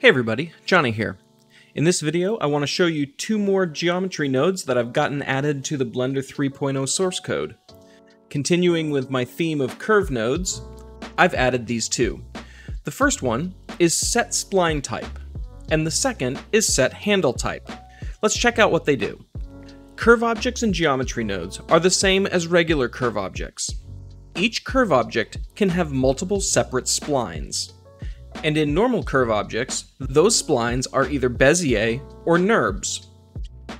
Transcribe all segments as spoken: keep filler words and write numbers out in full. Hey everybody, Johnny here. In this video, I want to show you two more geometry nodes that I've gotten added to the Blender three point oh source code. Continuing with my theme of curve nodes, I've added these two. The first one is Set Spline Type, and the second is Set Handle Type. Let's check out what they do. Curve objects and geometry nodes are the same as regular curve objects. Each curve object can have multiple separate splines. And in normal curve objects, those splines are either Bézier or NURBS.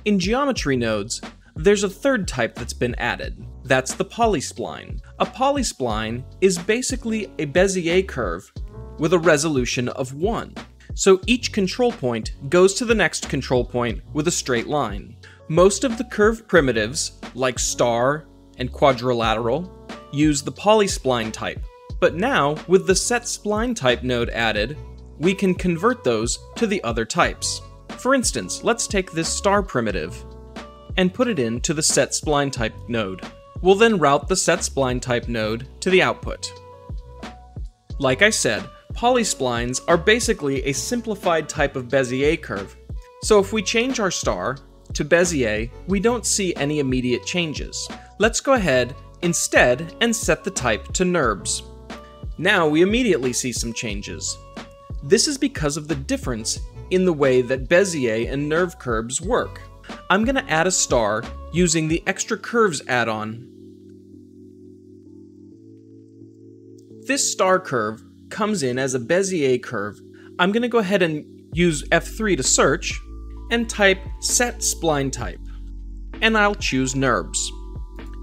In geometry nodes, there's a third type that's been added. That's the polyspline. A polyspline is basically a Bézier curve with a resolution of one. So each control point goes to the next control point with a straight line. Most of the curve primitives, like star and quadrilateral, use the polyspline type. But now, with the Set Spline Type node added, we can convert those to the other types. For instance, let's take this star primitive and put it into the Set Spline Type node. We'll then route the Set Spline Type node to the output. Like I said, polysplines are basically a simplified type of Bézier curve. So if we change our star to Bézier, we don't see any immediate changes. Let's go ahead instead and set the type to NURBS. Now we immediately see some changes. This is because of the difference in the way that Bézier and NURBS curves work. I'm going to add a star using the Extra Curves add-on. This star curve comes in as a Bézier curve. I'm going to go ahead and use F three to search and type Set Spline Type, and I'll choose NURBS.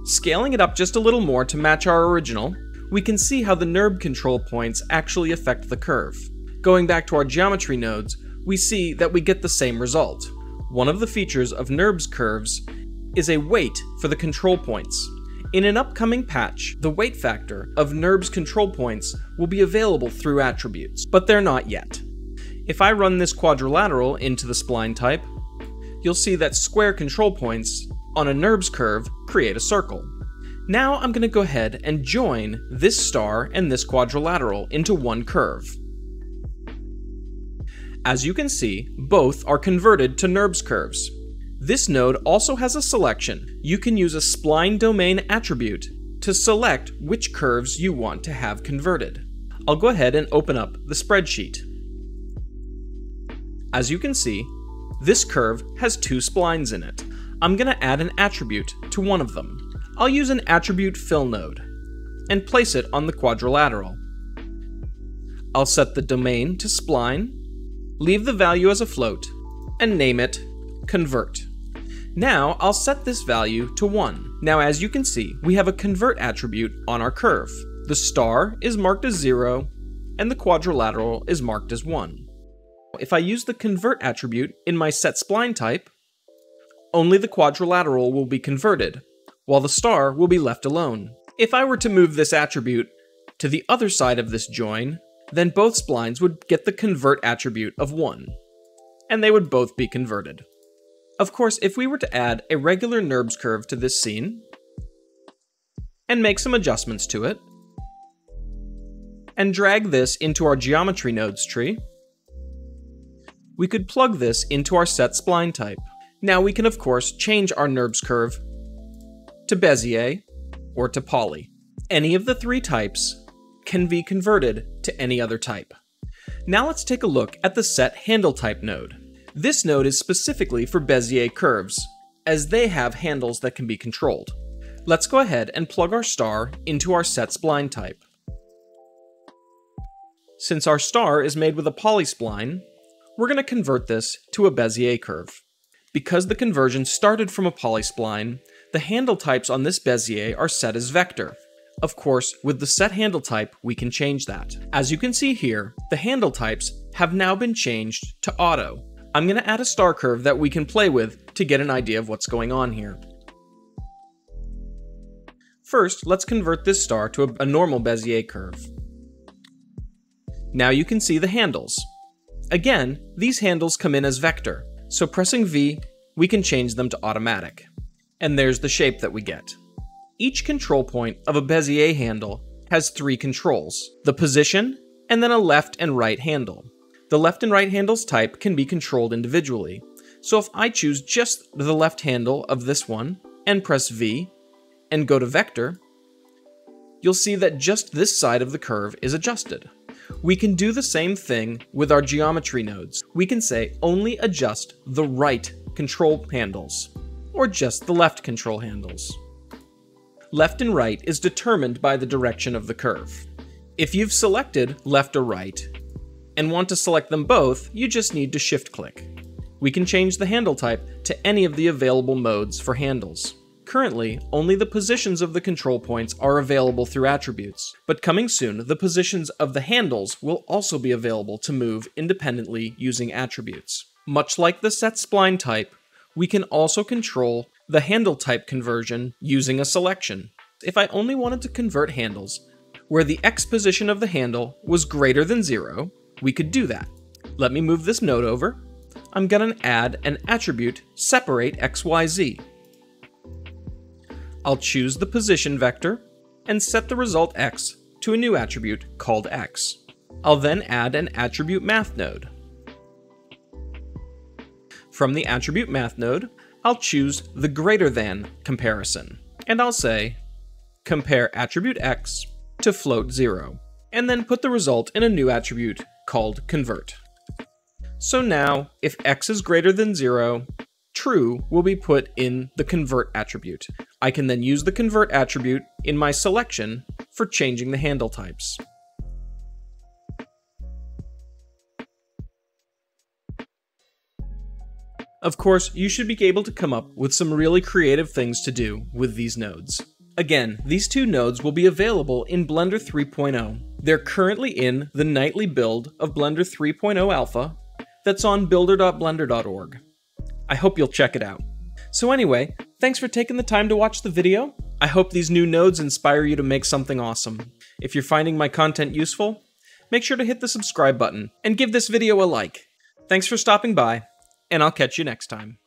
Scaling it up just a little more to match our original, we can see how the NURB control points actually affect the curve. Going back to our geometry nodes, we see that we get the same result. One of the features of NURBS curves is a weight for the control points. In an upcoming patch, the weight factor of NURBS control points will be available through attributes, but they're not yet. If I run this quadrilateral into the spline type, you'll see that square control points on a NURBS curve create a circle. Now I'm going to go ahead and join this star and this quadrilateral into one curve. As you can see, both are converted to NURBS curves. This node also has a selection. You can use a spline domain attribute to select which curves you want to have converted. I'll go ahead and open up the spreadsheet. As you can see, this curve has two splines in it. I'm going to add an attribute to one of them. I'll use an attribute fill node and place it on the quadrilateral. I'll set the domain to spline, leave the value as a float, and name it convert. Now I'll set this value to one. Now as you can see, we have a convert attribute on our curve. The star is marked as zero and the quadrilateral is marked as one. If I use the convert attribute in my set spline type, only the quadrilateral will be converted, while the star will be left alone. If I were to move this attribute to the other side of this join, then both splines would get the convert attribute of one, and they would both be converted. Of course, if we were to add a regular NURBS curve to this scene, and make some adjustments to it, and drag this into our geometry nodes tree, we could plug this into our set spline type. Now we can of course change our NURBS curve to Bézier, or to poly. Any of the three types can be converted to any other type. Now let's take a look at the Set Handle Type node. This node is specifically for Bézier curves, as they have handles that can be controlled. Let's go ahead and plug our star into our Set Spline Type. Since our star is made with a polyspline, we're going to convert this to a Bézier curve. Because the conversion started from a polyspline, the handle types on this Bézier are set as vector. Of course, with the set handle type, we can change that. As you can see here, the handle types have now been changed to auto. I'm going to add a star curve that we can play with to get an idea of what's going on here. First, let's convert this star to a, a normal Bézier curve. Now you can see the handles. Again, these handles come in as vector, so pressing V, we can change them to automatic. And there's the shape that we get. Each control point of a Bézier handle has three controls, the position, and then a left and right handle. The left and right handles type can be controlled individually. So if I choose just the left handle of this one and press V and go to Vector, you'll see that just this side of the curve is adjusted. We can do the same thing with our geometry nodes. We can say only adjust the right control handles, or just the left control handles. Left and right is determined by the direction of the curve. If you've selected left or right and want to select them both, you just need to shift click. We can change the handle type to any of the available modes for handles. Currently, only the positions of the control points are available through attributes, but coming soon, the positions of the handles will also be available to move independently using attributes. Much like the Set Spline type, we can also control the handle type conversion using a selection. If I only wanted to convert handles where the X position of the handle was greater than zero, we could do that. Let me move this node over. I'm going to add an attribute separate X Y Z. I'll choose the position vector and set the result x to a new attribute called x. I'll then add an attribute math node. From the attribute math node, I'll choose the greater than comparison, and I'll say compare attribute x to float zero, and then put the result in a new attribute called convert. So now, if x is greater than zero, true will be put in the convert attribute. I can then use the convert attribute in my selection for changing the handle types. Of course, you should be able to come up with some really creative things to do with these nodes. Again, these two nodes will be available in Blender three point oh. They're currently in the nightly build of Blender three point oh Alpha that's on builder dot blender dot org. I hope you'll check it out. So anyway, thanks for taking the time to watch the video. I hope these new nodes inspire you to make something awesome. If you're finding my content useful, make sure to hit the subscribe button and give this video a like. Thanks for stopping by, and I'll catch you next time.